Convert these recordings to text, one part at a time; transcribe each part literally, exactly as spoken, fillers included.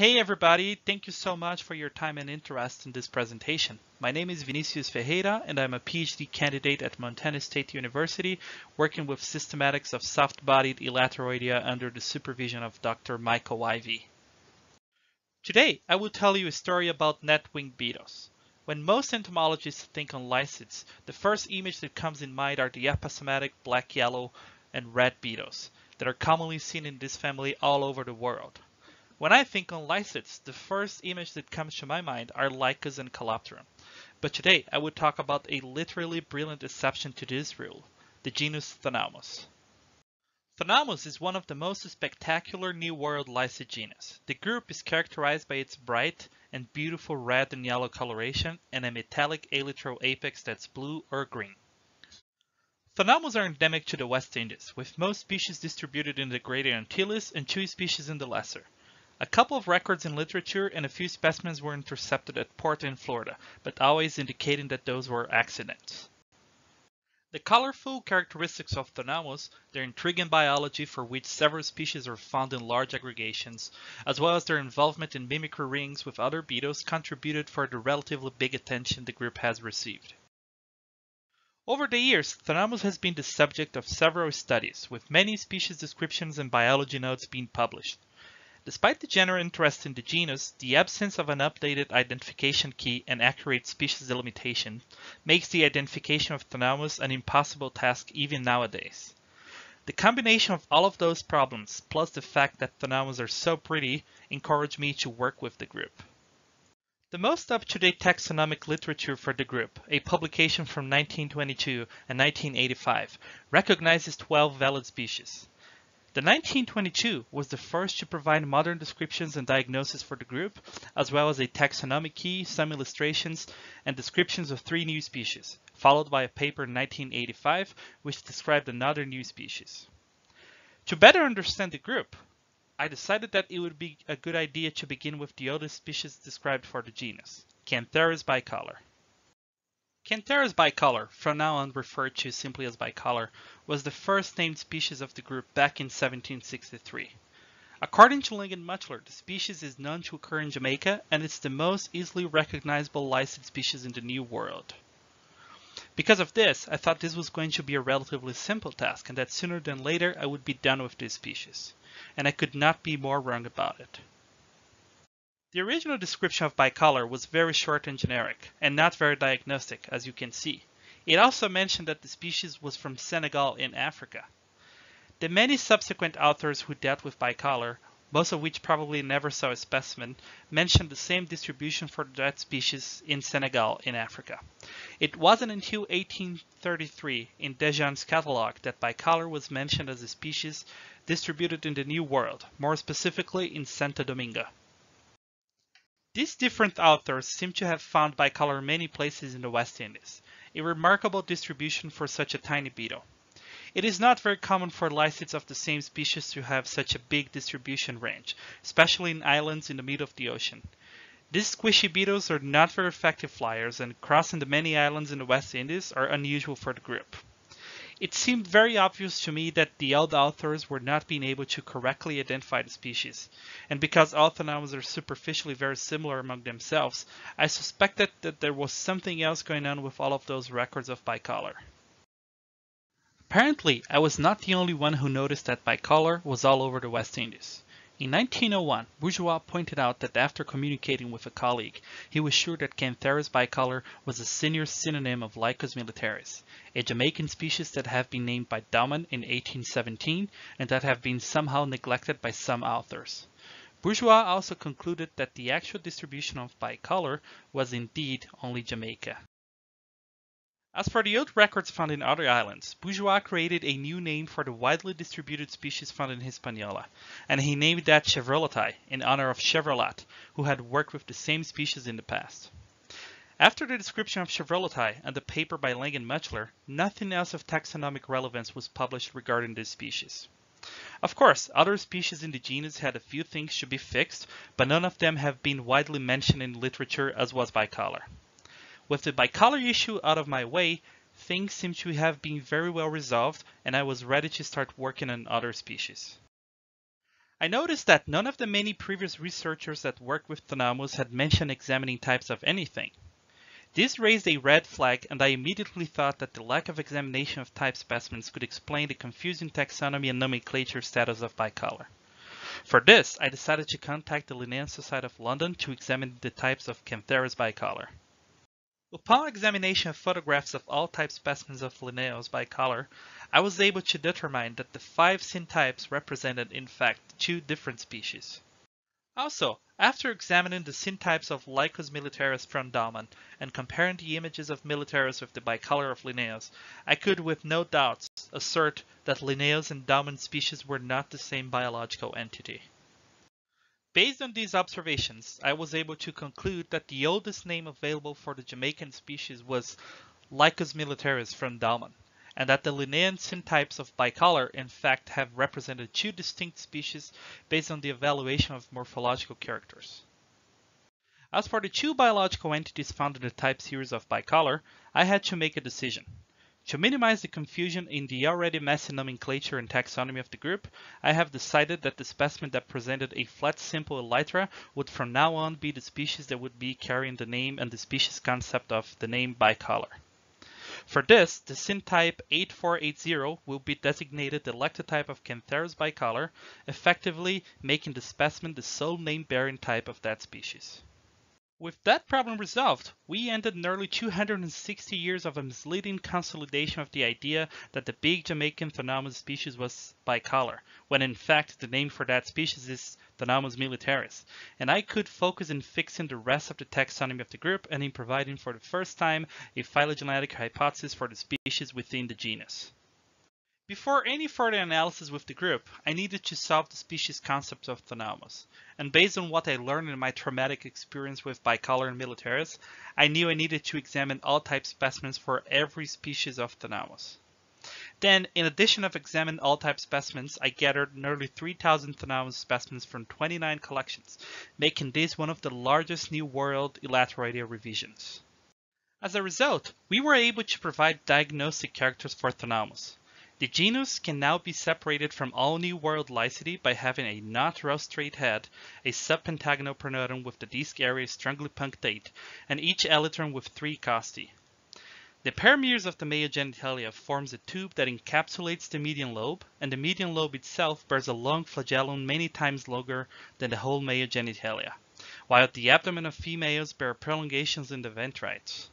Hey everybody, thank you so much for your time and interest in this presentation. My name is Vinicius Ferreira and I'm a PhD candidate at Montana State University working with systematics of soft-bodied elateroidea under the supervision of Doctor Michael Ivey. Today, I will tell you a story about net-winged beetles. When most entomologists think on Lycids, the first image that comes in mind are the aposematic black, yellow, and red beetles that are commonly seen in this family all over the world. When I think on Lycids, the first image that comes to my mind are Lycus and Calopterum. But today, I will talk about a literally brilliant exception to this rule, the genus Thonalmus. Thonalmus is one of the most spectacular New World Lycid genus. The group is characterized by its bright and beautiful red and yellow coloration and a metallic elytral apex that's blue or green. Thonalmus are endemic to the West Indies, with most species distributed in the Greater Antilles and two species in the Lesser. A couple of records in literature and a few specimens were intercepted at Port in Florida, but always indicating that those were accidents. The colorful characteristics of Thonalmus, their intriguing biology for which several species are found in large aggregations, as well as their involvement in mimicry rings with other beetles contributed for the relatively big attention the group has received. Over the years, Thonalmus has been the subject of several studies, with many species descriptions and biology notes being published. Despite the general interest in the genus, the absence of an updated identification key and accurate species delimitation makes the identification of Thonalmus an impossible task even nowadays. The combination of all of those problems, plus the fact that Thonalmus are so pretty, encouraged me to work with the group. The most up-to-date taxonomic literature for the group, a publication from nineteen twenty-two and nineteen eighty-five, recognizes twelve valid species. The nineteen twenty-two was the first to provide modern descriptions and diagnoses for the group, as well as a taxonomic key, some illustrations, and descriptions of three new species, followed by a paper in nineteen eighty-five, which described another new species. To better understand the group, I decided that it would be a good idea to begin with the oldest species described for the genus, Cantharis bicolor. Cantharis bicolor, from now on referred to simply as bicolor, was the first named species of the group back in seventeen sixty-three. According to Lingen Mutler, the species is known to occur in Jamaica, and it's the most easily recognizable Lycid species in the New World. Because of this, I thought this was going to be a relatively simple task, and that sooner than later I would be done with this species. And I could not be more wrong about it. The original description of bicolor was very short and generic, and not very diagnostic, as you can see. It also mentioned that the species was from Senegal in Africa. The many subsequent authors who dealt with bicolor, most of which probably never saw a specimen, mentioned the same distribution for that species in Senegal in Africa. It wasn't until eighteen thirty-three in Dejean's catalog that bicolor was mentioned as a species distributed in the New World, more specifically in Santo Domingo. These different authors seem to have found bicolor in many places in the West Indies, a remarkable distribution for such a tiny beetle. It is not very common for Lycids of the same species to have such a big distribution range, especially in islands in the middle of the ocean. These squishy beetles are not very effective flyers, and crossing the many islands in the West Indies are unusual for the group. It seemed very obvious to me that the old authors were not being able to correctly identify the species, and because all Thonalmus are superficially very similar among themselves, I suspected that there was something else going on with all of those records of bicolor. Apparently, I was not the only one who noticed that bicolor was all over the West Indies. In nineteen oh one, Bourgeois pointed out that after communicating with a colleague, he was sure that Cantharis bicolor was a senior synonym of Lycus militaris, a Jamaican species that have been named by Dauman in eighteen seventeen and that have been somehow neglected by some authors. Bourgeois also concluded that the actual distribution of bicolor was indeed only Jamaica. As for the old records found in other islands, Bourgeois created a new name for the widely distributed species found in Hispaniola, and he named that chevrolati in honor of Chevrolat, who had worked with the same species in the past. After the description of chevrolati and the paper by Lang and Mutchler, nothing else of taxonomic relevance was published regarding this species. Of course, other species in the genus had a few things to be fixed, but none of them have been widely mentioned in literature as was bicolor. With the bicolor issue out of my way, things seem to have been very well resolved, and I was ready to start working on other species. I noticed that none of the many previous researchers that worked with Thonalmus had mentioned examining types of anything. This raised a red flag, and I immediately thought that the lack of examination of type specimens could explain the confusing taxonomy and nomenclature status of bicolor. For this, I decided to contact the Linnean Society of London to examine the types of Cantharis bicolor. Upon examination of photographs of all type specimens of Linnaeus bicolor, I was able to determine that the five seen types represented, in fact, two different species. Also, after examining the seen types of Lycus militaris from Dauman and comparing the images of militaris with the bicolor of Linnaeus, I could with no doubts assert that Linnaeus and Dauman species were not the same biological entity. Based on these observations, I was able to conclude that the oldest name available for the Jamaican species was Lycus militaris from Dalman, and that the Linnaean syntypes of bicolor in fact have represented two distinct species based on the evaluation of morphological characters. As for the two biological entities found in the type series of bicolor, I had to make a decision. To minimize the confusion in the already messy nomenclature and taxonomy of the group, I have decided that the specimen that presented a flat simple elytra would from now on be the species that would be carrying the name and the species concept of the name bicolor. For this, the syntype eight four eight zero will be designated the lectotype of Cantharis bicolor, effectively making the specimen the sole name-bearing type of that species. With that problem resolved, we ended nearly two hundred sixty years of a misleading consolidation of the idea that the big Jamaican Thonalmus species was bicolor, when in fact the name for that species is Thonalmus militaris, and I could focus in fixing the rest of the taxonomy of the group and in providing for the first time a phylogenetic hypothesis for the species within the genus. Before any further analysis with the group, I needed to solve the species concept of Thonalmus, and based on what I learned in my traumatic experience with bicolor and militaris, I knew I needed to examine all type specimens for every species of Thonalmus. Then, in addition of examining all type specimens, I gathered nearly three thousand Thonalmus specimens from twenty-nine collections, making this one of the largest New World elateroidea revisions. As a result, we were able to provide diagnostic characters for Thonalmus. The genus can now be separated from all New World Lycidae by having a not rostrate head, a subpentagonal pronotum with the disc area strongly punctate, and each elytron with three costae. The parameres of the male genitalia forms a tube that encapsulates the median lobe, and the median lobe itself bears a long flagellum many times longer than the whole male genitalia, while the abdomen of females bear prolongations in the ventrites.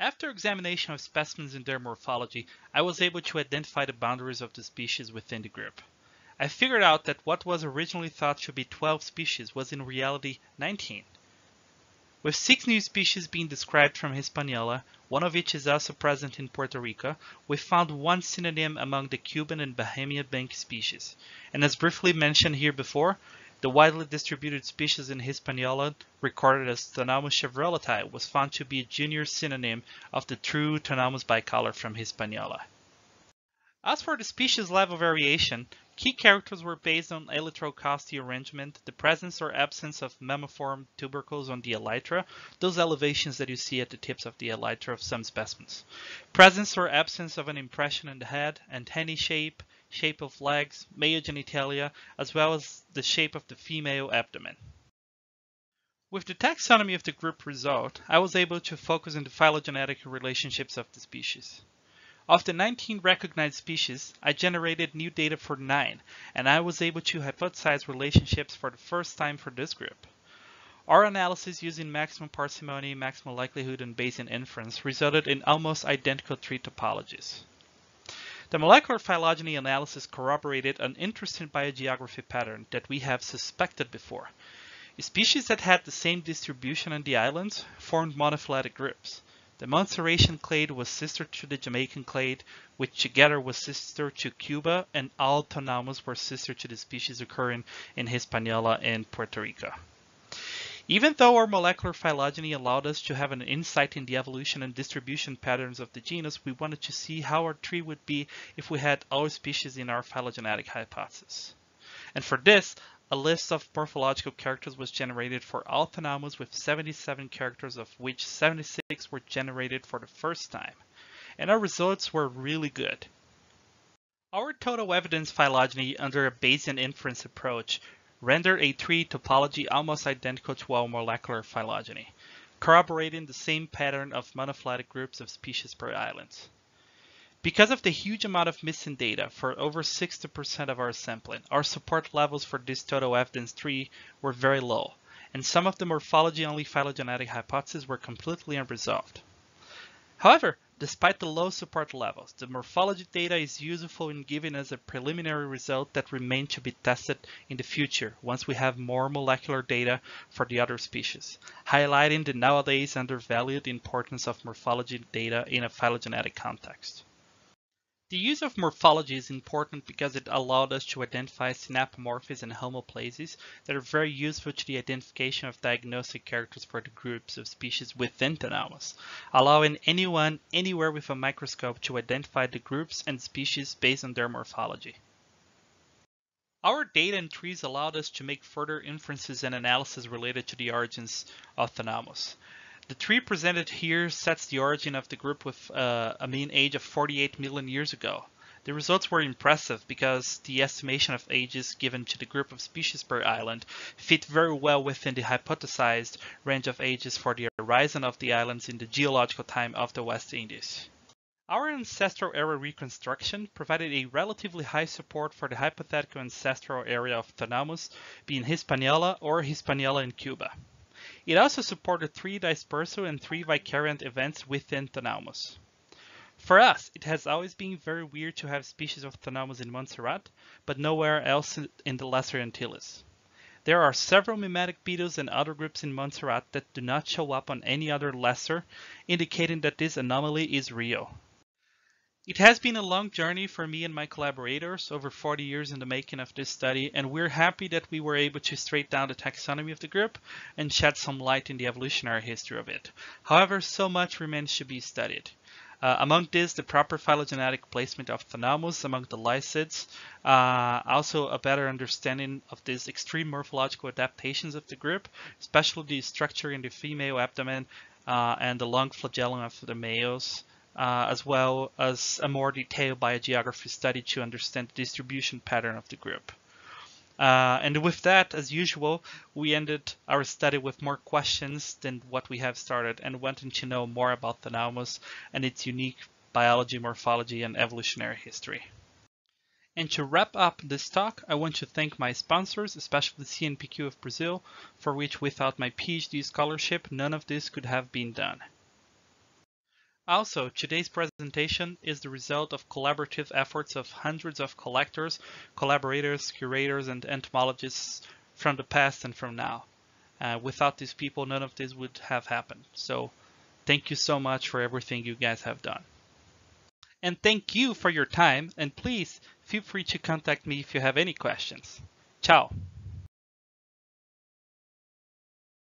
After examination of specimens and their morphology, I was able to identify the boundaries of the species within the group. I figured out that what was originally thought to be twelve species was in reality nineteen. With six new species being described from Hispaniola, one of which is also present in Puerto Rico, we found one synonym among the Cuban and Bahamian bank species. And as briefly mentioned here before, the widely distributed species in Hispaniola, recorded as Thonalmus chevrolati, was found to be a junior synonym of the true Thonalmus bicolor from Hispaniola. As for the species level variation, key characters were based on elytral costae arrangement, the presence or absence of mammiform tubercles on the elytra, those elevations that you see at the tips of the elytra of some specimens, presence or absence of an impression in the head, antennae shape, shape of legs, male genitalia, as well as the shape of the female abdomen. With the taxonomy of the group resolved, I was able to focus on the phylogenetic relationships of the species. Of the nineteen recognized species, I generated new data for nine, and I was able to hypothesize relationships for the first time for this group. Our analysis using maximum parsimony, maximum likelihood, and Bayesian inference resulted in almost identical tree topologies. The molecular phylogeny analysis corroborated an interesting biogeography pattern that we have suspected before. Species that had the same distribution on the islands formed monophyletic groups. The Montserratian clade was sister to the Jamaican clade, which together was sister to Cuba, and all Thonalmus were sister to the species occurring in Hispaniola and Puerto Rico. Even though our molecular phylogeny allowed us to have an insight in the evolution and distribution patterns of the genus, we wanted to see how our tree would be if we had all species in our phylogenetic hypothesis. And for this, a list of morphological characters was generated for all Thonalmus with seventy-seven characters, of which seventy-six were generated for the first time. And our results were really good. Our total evidence phylogeny under a Bayesian inference approach rendered a tree topology almost identical to our molecular phylogeny, corroborating the same pattern of monophyletic groups of species per island. Because of the huge amount of missing data for over sixty percent of our sampling, our support levels for this total evidence tree were very low, and some of the morphology-only phylogenetic hypotheses were completely unresolved. However, despite the low support levels, the morphology data is useful in giving us a preliminary result that remains to be tested in the future once we have more molecular data for the other species, highlighting the nowadays undervalued importance of morphology data in a phylogenetic context. The use of morphology is important because it allowed us to identify synapomorphies and homoplasies that are very useful to the identification of diagnostic characters for the groups of species within Thonalmus, allowing anyone anywhere with a microscope to identify the groups and species based on their morphology. Our data and trees allowed us to make further inferences and analysis related to the origins of Thonalmus. The tree presented here sets the origin of the group with uh, a mean age of forty-eight million years ago. The results were impressive because the estimation of ages given to the group of species per island fit very well within the hypothesized range of ages for the horizon of the islands in the geological time of the West Indies. Our ancestral area reconstruction provided a relatively high support for the hypothetical ancestral area of Thonalmus being Hispaniola or Hispaniola in Cuba. It also supported three dispersal and three vicariant events within Thonalmus. For us, it has always been very weird to have species of Thonalmus in Montserrat, but nowhere else in the Lesser Antilles. There are several mimetic beetles and other groups in Montserrat that do not show up on any other lesser, indicating that this anomaly is real. It has been a long journey for me and my collaborators, over forty years in the making of this study, and we're happy that we were able to straighten down the taxonomy of the group and shed some light in the evolutionary history of it. However, so much remains to be studied. Uh, among this, the proper phylogenetic placement of Thonalmus among the Lycids, uh, also a better understanding of these extreme morphological adaptations of the group, especially the structure in the female abdomen uh, and the long flagellum of the males, Uh, as well as a more detailed biogeography study to understand the distribution pattern of the group. Uh, and with that, as usual, we ended our study with more questions than what we have started and wanting to know more about Thonalmus and its unique biology, morphology, and evolutionary history. And to wrap up this talk, I want to thank my sponsors, especially C N P Q of Brazil, for which without my PhD scholarship, none of this could have been done. Also, today's presentation is the result of collaborative efforts of hundreds of collectors, collaborators, curators, and entomologists from the past and from now. Uh, without these people, none of this would have happened. So thank you so much for everything you guys have done. And thank you for your time, and please feel free to contact me if you have any questions. Ciao!